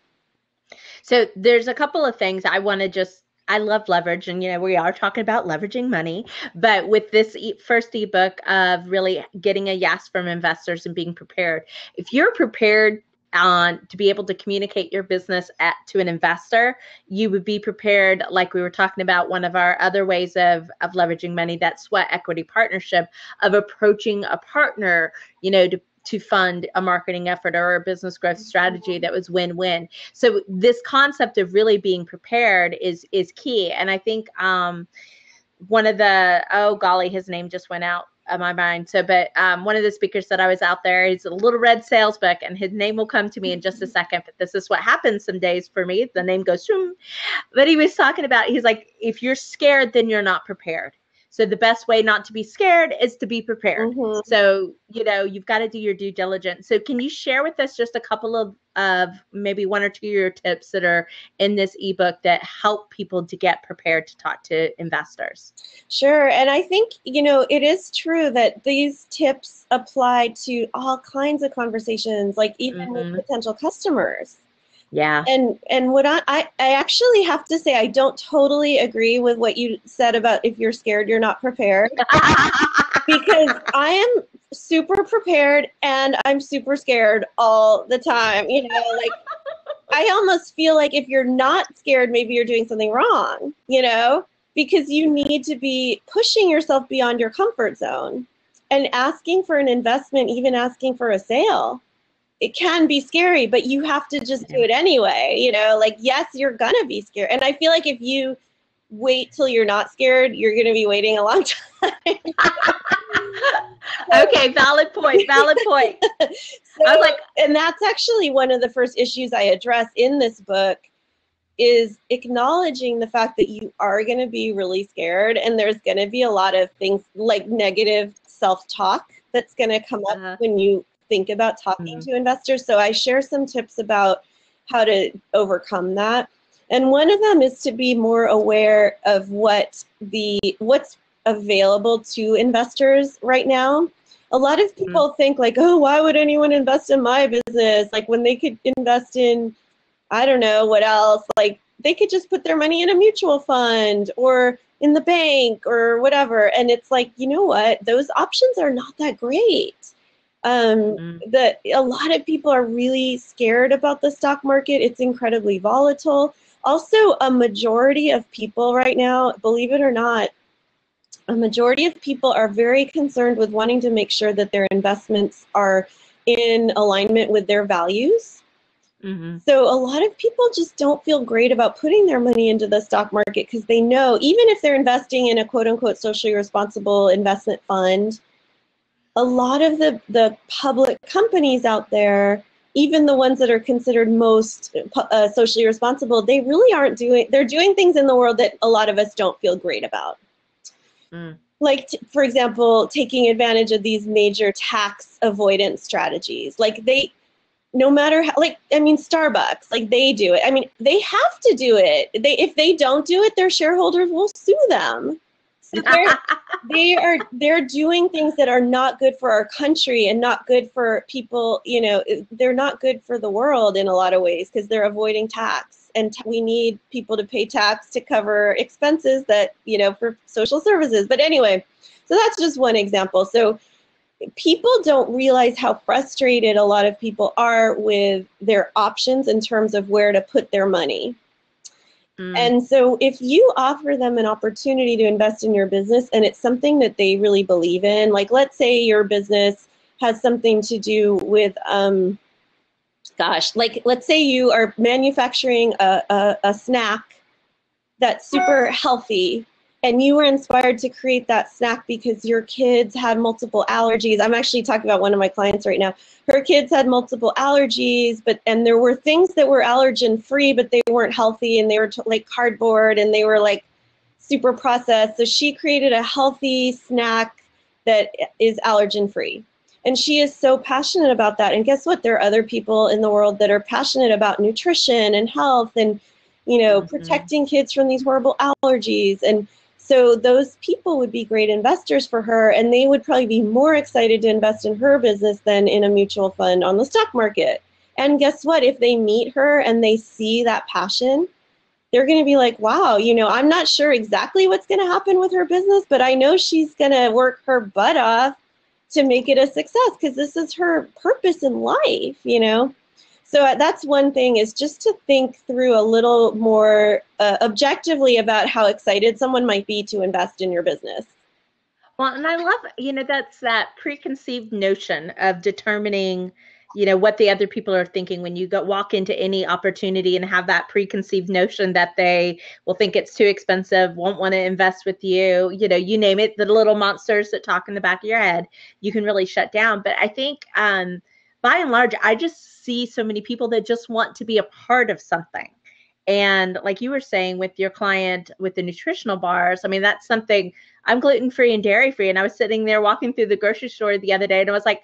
So there's a couple of things I want to just, I love leverage, and you know, we are talking about leveraging money, but with this e first ebook of really getting a yes from investors and being prepared, if you're prepared on to be able to communicate your business at, to an investor, you would be prepared. Like we were talking about, one of our other ways of, of leveraging money, that sweat equity partnership, of approaching a partner, you know, to, to fund a marketing effort or a business growth strategy that was win-win. So this concept of really being prepared is, is key. And I think um, one of the, oh golly, his name just went out of my mind. So, but um, one of the speakers that I was out there, he's a little red sales book, and his name will come to me in just a second. But this is what happens some days for me. The name goes, zoom. But he was talking about, he's like, if you're scared, then you're not prepared. So the best way not to be scared is to be prepared. Mm-hmm. So, you know, you've got to do your due diligence. So can you share with us just a couple of, of maybe one or two of your tips that are in this ebook that help people to get prepared to talk to investors? Sure. And I think, you know, it is true that these tips apply to all kinds of conversations, like even mm-hmm. with potential customers. Yeah. And and what I, I actually have to say, I don't totally agree with what you said about if you're scared, you're not prepared. Because I am super prepared and I'm super scared all the time. You know, like I almost feel like if you're not scared, maybe you're doing something wrong, you know, because you need to be pushing yourself beyond your comfort zone and asking for an investment, even asking for a sale. It can be scary, but you have to just do it anyway. You know, like, yes, you're going to be scared. And I feel like if you wait till you're not scared, you're going to be waiting a long time. Okay, valid point, valid point. So, I was like, and that's actually one of the first issues I address in this book, is acknowledging the fact that you are going to be really scared, and there's going to be a lot of things like negative self-talk that's going to come up uh-huh. when you think about talking mm-hmm. to investors. So I share some tips about how to overcome that. And one of them is to be more aware of what the what's available to investors right now. A lot of people mm-hmm. think like, oh, why would anyone invest in my business? Like when they could invest in, I don't know, what else? Like they could just put their money in a mutual fund, or in the bank or whatever. And it's like, you know what? Those options are not that great. Um, mm-hmm. that a lot of people are really scared about the stock market. It's incredibly volatile. Also, a majority of people right now, believe it or not, a majority of people are very concerned with wanting to make sure that their investments are in alignment with their values. Mm-hmm. So a lot of people just don't feel great about putting their money into the stock market because they know, even if they're investing in a quote unquote socially responsible investment fund, a lot of the, the public companies out there, even the ones that are considered most uh, socially responsible, they really aren't doing, they're doing things in the world that a lot of us don't feel great about. Mm. Like, t- for example, taking advantage of these major tax avoidance strategies. Like they, no matter how, like, I mean, Starbucks, like they do it. I mean, they have to do it. They, if they don't do it, their shareholders will sue them. So they're, they are, they're doing things that are not good for our country and not good for people, you know, they're not good for the world in a lot of ways because they're avoiding tax. And t- we need people to pay tax to cover expenses that, you know, for social services. But anyway, so that's just one example. So people don't realize how frustrated a lot of people are with their options in terms of where to put their money. Mm. And so if you offer them an opportunity to invest in your business and it's something that they really believe in, like let's say your business has something to do with, um, gosh, like let's say you are manufacturing a, a, a snack that's super healthy and you were inspired to create that snack because your kids had multiple allergies. I'm actually talking about one of my clients right now. Her kids had multiple allergies, but and there were things that were allergen free, but they weren't healthy and they were t- like cardboard and they were like super processed. So she created a healthy snack that is allergen free. And she is so passionate about that. And guess what? There are other people in the world that are passionate about nutrition and health and, you know, mm-hmm. protecting kids from these horrible allergies. And so those people would be great investors for her, and they would probably be more excited to invest in her business than in a mutual fund on the stock market. And guess what? If they meet her and they see that passion, they're going to be like, wow, you know, I'm not sure exactly what's going to happen with her business, but I know she's going to work her butt off to make it a success because this is her purpose in life, you know? So that's one thing, is just to think through a little more uh, objectively about how excited someone might be to invest in your business. Well, and I love, you know, that's that preconceived notion of determining, you know, what the other people are thinking when you go walk into any opportunity and have that preconceived notion that they will think it's too expensive, won't want to invest with you, you know, you name it, the little monsters that talk in the back of your head, you can really shut down. But I think um, by and large, I just see so many people that just want to be a part of something. And like you were saying with your client with the nutritional bars, I mean, that's something, I'm gluten-free and dairy-free. And I was sitting there walking through the grocery store the other day and I was like,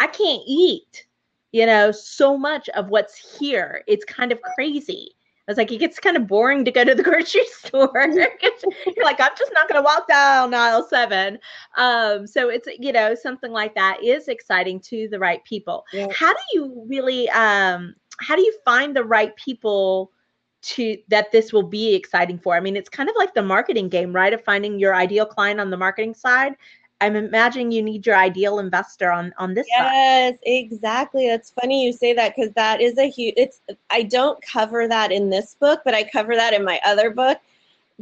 I can't eat, you know, so much of what's here. It's kind of crazy. I was like, it gets kind of boring to go to the grocery store. You're like, I'm just not going to walk down aisle seven. Um, so it's, you know, something like that is exciting to the right people. Yeah. How do you really, um, how do you find the right people to that this will be exciting for? I mean, it's kind of like the marketing game, right? Of finding your ideal client on the marketing side. I'm imagining you need your ideal investor on, on this yes, side. Yes, exactly. That's funny you say that because that is a huge, it's, I don't cover that in this book, but I cover that in my other book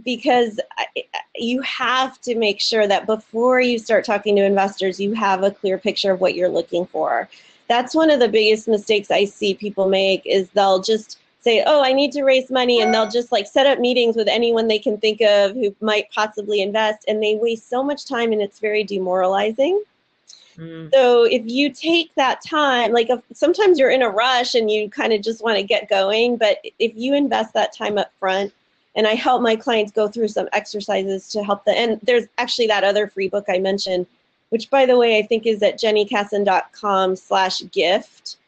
because I, you have to make sure that before you start talking to investors, you have a clear picture of what you're looking for. That's one of the biggest mistakes I see people make is they'll just say, oh, I need to raise money, and they'll just like set up meetings with anyone they can think of who might possibly invest, and they waste so much time, and it's very demoralizing. Mm. So if you take that time, like if, sometimes you're in a rush and you kind of just want to get going, but if you invest that time up front, and I help my clients go through some exercises to help them, and there's actually that other free book I mentioned, which by the way, I think is at jenny kassan dot com slash gift.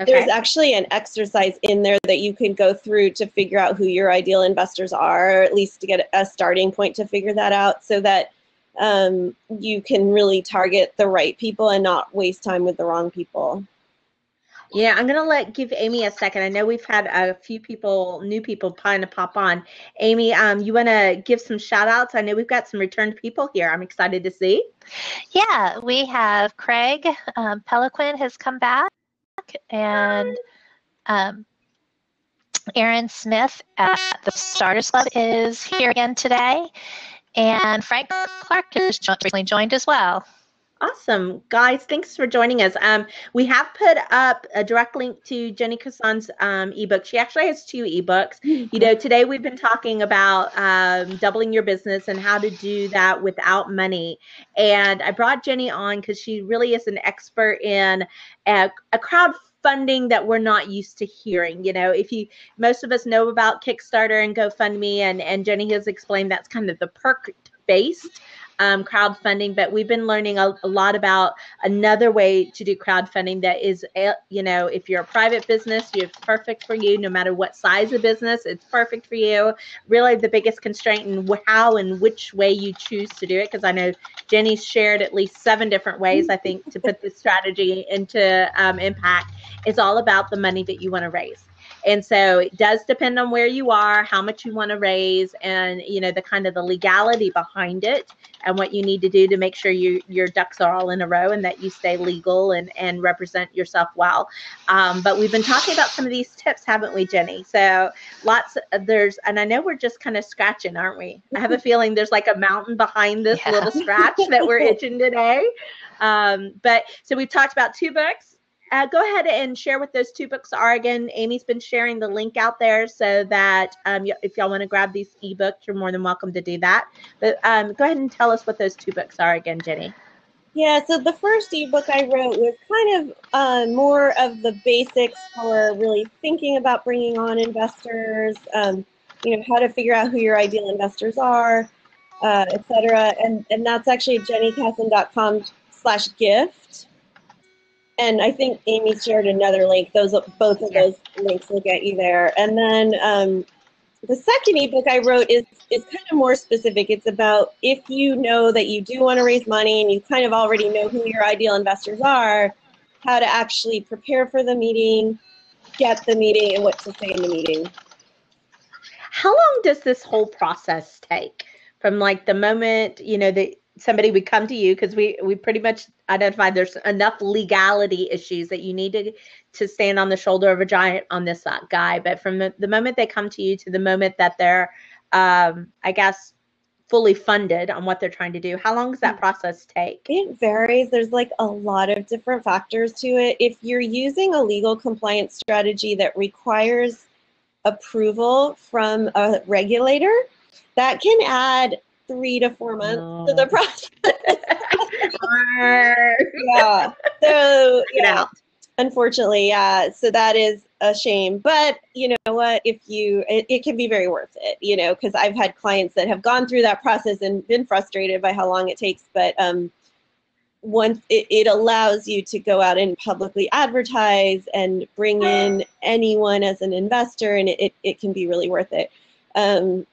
Okay. There's actually an exercise in there that you can go through to figure out who your ideal investors are, or at least to get a starting point to figure that out so that um, you can really target the right people and not waste time with the wrong people. Yeah, I'm going to let give Amy a second. I know we've had a few people, new people trying to pop on. Amy, um, you want to give some shout outs? I know we've got some returned people here. I'm excited to see. Yeah, we have Craig. Um, Peliquin has come back, and um, Aaron Smith at the Starters Club is here again today. And Frank Clark has recently joined as well. Awesome. Guys, thanks for joining us. Um, we have put up a direct link to Jenny Kassan's um, ebook. She actually has two ebooks. Mm-hmm. You know, today we've been talking about um, doubling your business and how to do that without money. And I brought Jenny on because she really is an expert in a, a crowdfunding funding that we're not used to hearing. You know, if you, most of us know about Kickstarter and GoFundMe, and, and Jenny has explained that's kind of the perk-based um, crowdfunding, but we've been learning a, a lot about another way to do crowdfunding that is, you know, if you're a private business, it's perfect for you, no matter what size of business, it's perfect for you. Really the biggest constraint in how and which way you choose to do it, because I know Jenny shared at least seven different ways, I think, to put this strategy into um, impact. It's all about the money that you want to raise. And so it does depend on where you are, how much you want to raise, and, you know, the kind of the legality behind it and what you need to do to make sure you, your ducks are all in a row and that you stay legal and, and represent yourself well. Um, but we've been talking about some of these tips, haven't we, Jenny? So lots of there's, and I know we're just kind of scratching, aren't we? I have a feeling there's like a mountain behind this yeah. little scratch that we're itching today. Um, but so we've talked about two books. Uh, go ahead and share what those two books are. Again, Amy's been sharing the link out there so that um, y- if y'all want to grab these ebooks, you're more than welcome to do that. But um, go ahead and tell us what those two books are again, Jenny. Yeah, so the first ebook I wrote was kind of uh, more of the basics for really thinking about bringing on investors, um, you know, how to figure out who your ideal investors are, uh, et cetera. And, and that's actually jennykassan.com slash gift. And I think Amy shared another link. Those both of those links will get you there. And then um, the second ebook I wrote is is kind of more specific. It's about if you know that you do want to raise money and you kind of already know who your ideal investors are, how to actually prepare for the meeting, get the meeting, and what to say in the meeting. How long does this whole process take? From like the moment, you know, the somebody would come to you, because we, we pretty much identified there's enough legality issues that you need to, to stand on the shoulder of a giant on this guy. But from the, the moment they come to you to the moment that they're, um, I guess, fully funded on what they're trying to do, how long does that process take? It varies. There's like a lot of different factors to it. If you're using a legal compliance strategy that requires approval from a regulator, that can add three to four months oh. to the process. yeah. So yeah. Unfortunately, yeah. So that is a shame. But you know what? If you, it, it can be very worth it. You know, because I've had clients that have gone through that process and been frustrated by how long it takes. But um, once it, it allows you to go out and publicly advertise and bring in anyone as an investor, and it it, it can be really worth it. Um,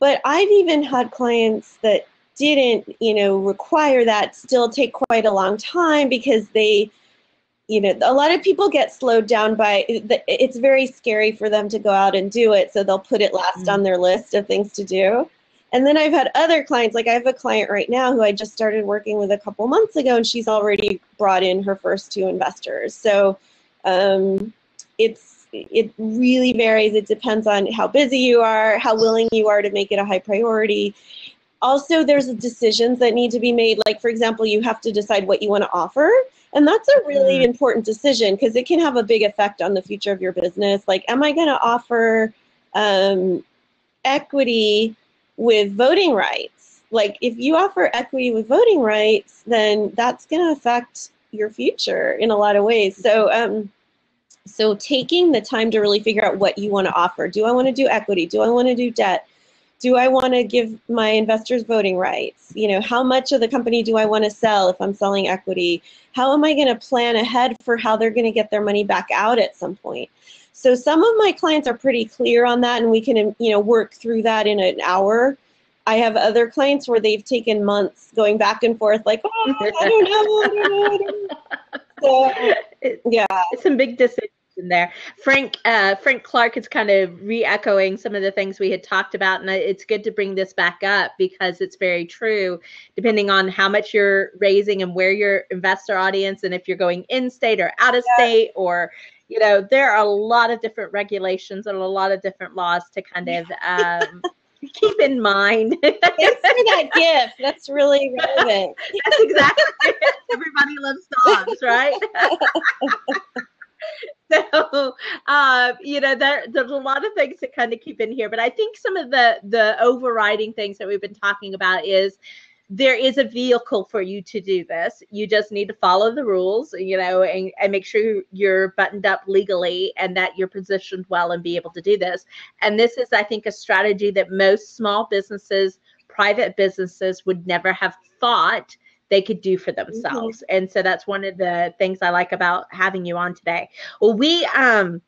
But I've even had clients that didn't, you know, require that still take quite a long time because they, you know, a lot of people get slowed down by, it's very scary for them to go out and do it. So they'll put it last mm-hmm. on their list of things to do. And then I've had other clients, like I have a client right now who I just started working with a couple months ago, and she's already brought in her first two investors. So um, it's, it really varies. It depends on how busy you are, how willing you are to make it a high priority. Also, there's decisions that need to be made. Like, for example, you have to decide what you want to offer. And that's a really mm. important decision because it can have a big effect on the future of your business. Like, am I going to offer um, equity with voting rights? Like, if you offer equity with voting rights, then that's going to affect your future in a lot of ways. So, um, So taking the time to really figure out what you want to offer. Do I want to do equity? Do I want to do debt? Do I want to give my investors voting rights? You know, how much of the company do I want to sell if I'm selling equity? How am I going to plan ahead for how they're going to get their money back out at some point? So some of my clients are pretty clear on that, and we can, you know, work through that in an hour. I have other clients where they've taken months going back and forth like, oh, I don't know, I don't know, I don't know. So, yeah, some big decisions in there. Frank, uh, Frank Clark is kind of re-echoing some of the things we had talked about, and it's good to bring this back up because it's very true. Depending on how much you're raising and where your investor audience, and if you're going in state or out of yeah. state, or you know, there are a lot of different regulations and a lot of different laws to kind of um, keep in mind. Answer that gift. That's really relevant. That's exactly it. Everybody loves dogs, right? So, uh, you know, there, there's a lot of things to kind of keep in here. But I think some of the, the overriding things that we've been talking about is there is a vehicle for you to do this. You just need to follow the rules, you know, and, and make sure you're buttoned up legally and that you're positioned well and be able to do this. And this is, I think, a strategy that most small businesses, private businesses would never have thought they could do for themselves. Mm-hmm. And so that's one of the things I like about having you on today. Well, we, um,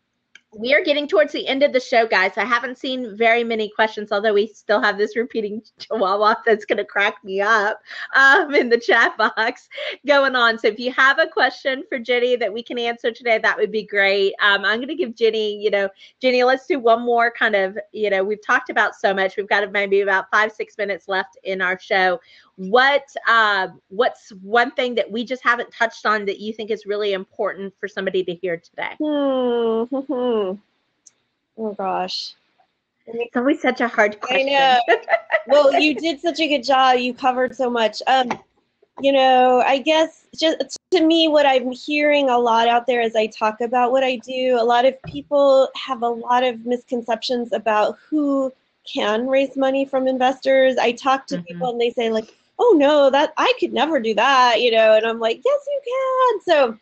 we are getting towards the end of the show, guys. I haven't seen very many questions, although we still have this repeating chihuahua that's going to crack me up um, in the chat box going on. So if you have a question for Jenny that we can answer today, that would be great. Um, I'm going to give Jenny, you know, Jenny, let's do one more kind of, you know, we've talked about so much. We've got maybe about five, six minutes left in our show. What uh, what's one thing that we just haven't touched on that you think is really important for somebody to hear today? Mm-hmm. Oh, gosh. It's always such a hard question. I know. Well, you did such a good job. You covered so much. Um, you know, I guess just to me, what I'm hearing a lot out there as I talk about what I do, a lot of people have a lot of misconceptions about who can raise money from investors. I talk to mm-hmm. people and they say, like, oh no, that I could never do that, you know, and I'm like, yes, you can. So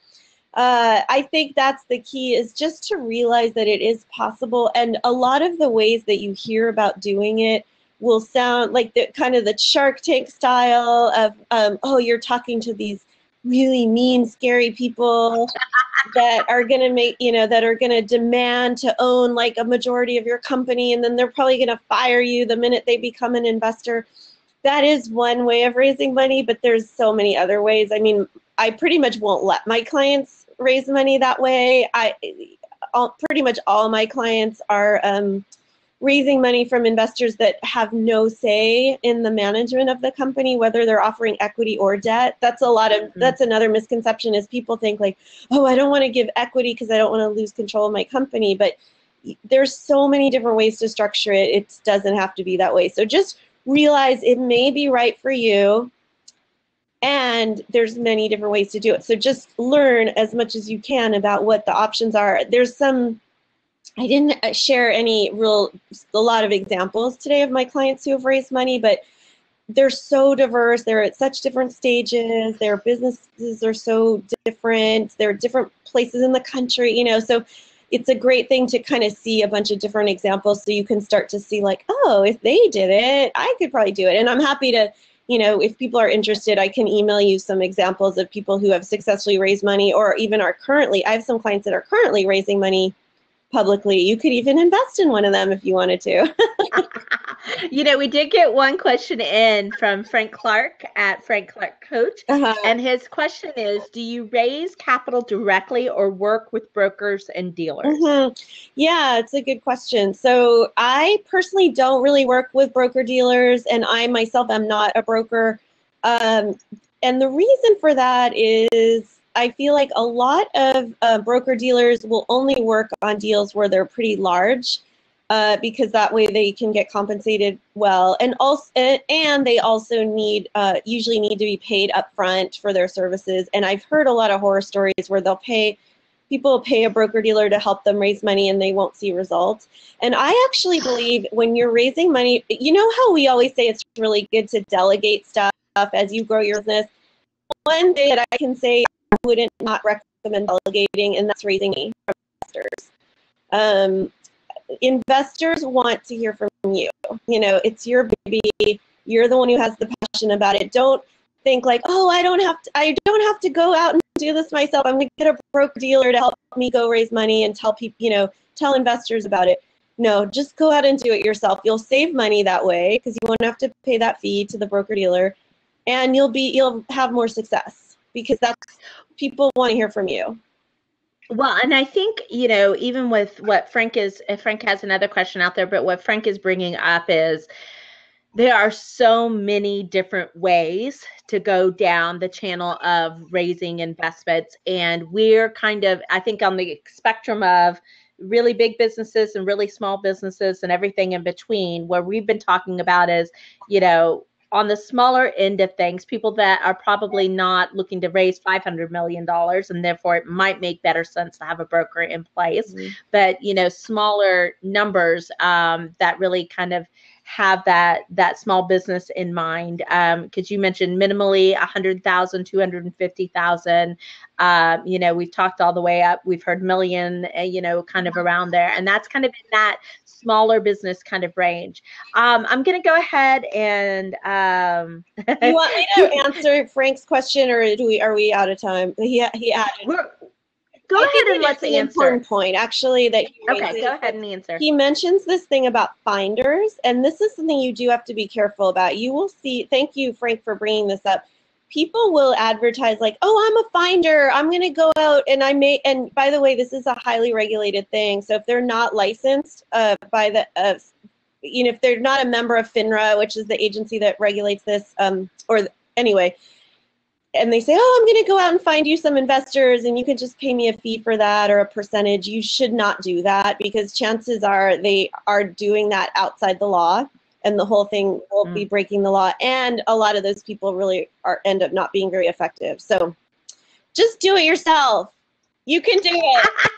uh, I think that's the key, is just to realize that it is possible. And a lot of the ways that you hear about doing it will sound like the kind of the Shark Tank style of, um, oh, you're talking to these really mean, scary people that are going to make, you know, that are going to demand to own like a majority of your company. And then they're probably going to fire you the minute they become an investor. That is one way of raising money, but there's so many other ways. I mean, I pretty much won't let my clients raise money that way. I all, pretty much all my clients are um, raising money from investors that have no say in the management of the company, whether they're offering equity or debt. That's a lot of, that's another misconception, is people think like, oh, I don't want to give equity because I don't want to lose control of my company. But there's so many different ways to structure it. It doesn't have to be that way. So just realize it may be right for you, and there's many different ways to do it. So just learn as much as you can about what the options are. There's some, I didn't share any real, a lot of examples today of my clients who have raised money, but they're so diverse. They're at such different stages. Their businesses are so different. They're different places in the country, you know, so it's a great thing to kind of see a bunch of different examples so you can start to see like, oh, if they did it, I could probably do it. And I'm happy to, you know, if people are interested, I can email you some examples of people who have successfully raised money or even are currently, I have some clients that are currently raising money publicly. You could even invest in one of them if you wanted to. You know, we did get one question in from Frank Clark at Frank Clark Coach. Uh-huh. And his question is, do you raise capital directly or work with brokers and dealers? Mm-hmm. Yeah, it's a good question. So I personally don't really work with broker dealers, and I myself am not a broker. Um, and the reason for that is I feel like a lot of uh, broker dealers will only work on deals where they're pretty large, uh, because that way they can get compensated well, and also and they also need uh, usually need to be paid upfront for their services. And I've heard a lot of horror stories where they'll pay people pay a broker dealer to help them raise money, and they won't see results. And I actually believe when you're raising money, you know how we always say it's really good to delegate stuff as you grow your business. One thing that I can say wouldn't not recommend delegating, and that's raising money from investors. Um, investors want to hear from you. You know, it's your baby. You're the one who has the passion about it. Don't think like, oh, I don't have to, I don't have to go out and do this myself. I'm going to get a broker dealer to help me go raise money and tell people, you know, tell investors about it. No, just go out and do it yourself. You'll save money that way because you won't have to pay that fee to the broker dealer, and you'll be you'll have more success. Because that's people want to hear from you. Well, and I think, you know, even with what Frank is, Frank has another question out there, but what Frank is bringing up is there are so many different ways to go down the channel of raising investments. And we're kind of, I think, on the spectrum of really big businesses and really small businesses and everything in between, where we've been talking about is, you know, on the smaller end of things, people that are probably not looking to raise five hundred million dollars, and therefore it might make better sense to have a broker in place. Mm-hmm. But, you know, smaller numbers um, that really kind of have that that small business in mind. Um, because you mentioned minimally one hundred thousand, two hundred fifty thousand. Um, you know, we've talked all the way up. We've heard million, uh, you know, kind of around there. And that's kind of in that smaller business kind of range. Um, I'm going to go ahead and. Um, you want me to answer Frank's question, or do we? Are we out of time? He he added. We're, go I ahead and let's answer. An important point, actually, that he okay. Raises. Go ahead and answer. He mentions this thing about finders, and this is something you do have to be careful about. You will see. Thank you, Frank, for bringing this up. People will advertise like, oh, I'm a finder. I'm going to go out and I may, and by the way, this is a highly regulated thing. So if they're not licensed uh, by the, uh, you know, if they're not a member of FINRA, which is the agency that regulates this, um, or th- anyway, and they say, oh, I'm going to go out and find you some investors and you can just pay me a fee for that or a percentage. You should not do that, because chances are they are doing that outside the law. And the whole thing will be breaking the law. And a lot of those people really are end up not being very effective. So just do it yourself. You can do it.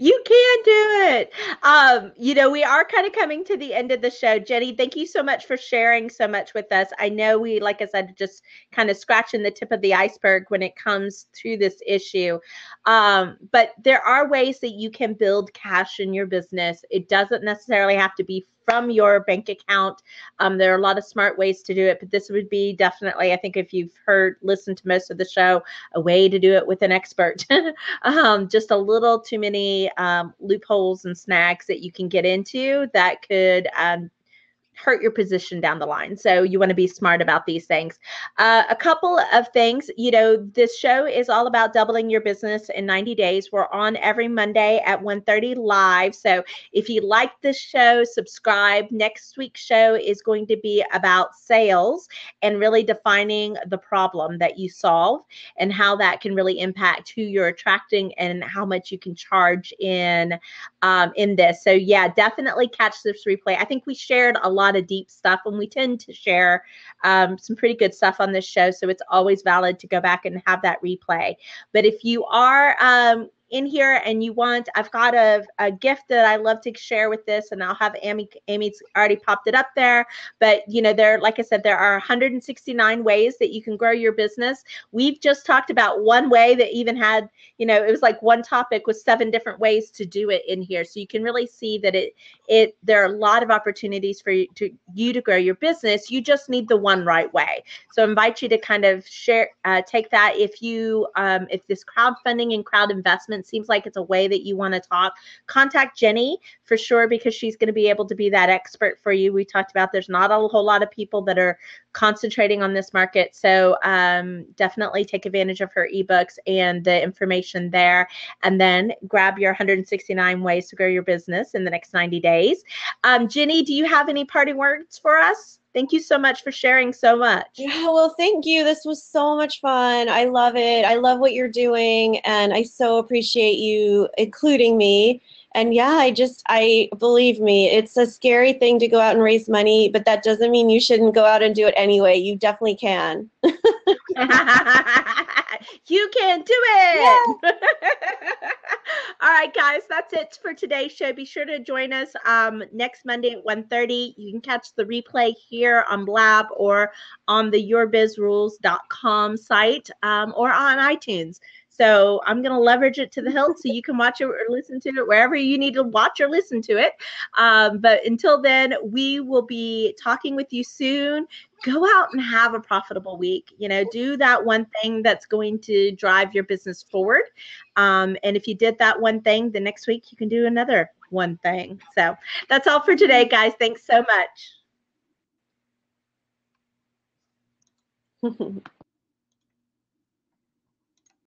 You can do it. Um, you know, we are kind of coming to the end of the show. Jenny, thank you so much for sharing so much with us. I know we, like I said, just kind of scratching the tip of the iceberg when it comes to this issue. Um, but there are ways that you can build cash in your business. It doesn't necessarily have to be from your bank account. Um, there are a lot of smart ways to do it, but this would be definitely, I think if you've heard, listened to most of the show, a way to do it with an expert. um, just a little too many um, loopholes and snags that you can get into that could um, hurt your position down the line. So you want to be smart about these things. Uh, a couple of things, you know, this show is all about doubling your business in ninety days. We're on every Monday at one thirty live. So if you like this show, subscribe. Next week's show is going to be about sales and really defining the problem that you solve and how that can really impact who you're attracting and how much you can charge in, um, in this. So yeah, definitely catch this replay. I think we shared a lot of deep stuff, and we tend to share um, some pretty good stuff on this show, so it's always valid to go back and have that replay. But if you are um, in here and you want, I've got a, a gift that I love to share with this, and I'll have Amy, Amy's already popped it up there, but you know, there, like I said, there are one hundred sixty-nine ways that you can grow your business. We've just talked about one way that even had, you know, it was like one topic with seven different ways to do it in here. So you can really see that it, it, there are a lot of opportunities for you to, you to grow your business. You just need the one right way. So I invite you to kind of share, uh, take that. If you, um, if this crowdfunding and crowd investment seems like it's a way that you want to talk, contact Jenny for sure, because she's going to be able to be that expert for you. We talked about there's not a whole lot of people that are concentrating on this market. So um, definitely take advantage of her eBooks and the information there. And then grab your one hundred sixty-nine ways to grow your business in the next ninety days. Um, Jenny, do you have any parting words for us? Thank you so much for sharing so much. Yeah, well, thank you. This was so much fun. I love it. I love what you're doing, and I so appreciate you including me. And yeah, I just, I believe me, it's a scary thing to go out and raise money, but that doesn't mean you shouldn't go out and do it anyway. You definitely can. You can do it. Yeah. All right, guys, that's it for today's show. Be sure to join us um, next Monday at one thirty. You can catch the replay here on Blab or on the your biz rules dot com site um, or on iTunes. So I'm going to leverage it to the hilt so you can watch it or listen to it wherever you need to watch or listen to it. Um, but until then, we will be talking with you soon. Go out and have a profitable week. You know, do that one thing that's going to drive your business forward. Um, and if you did that one thing, the next week you can do another one thing. So that's all for today, guys. Thanks so much.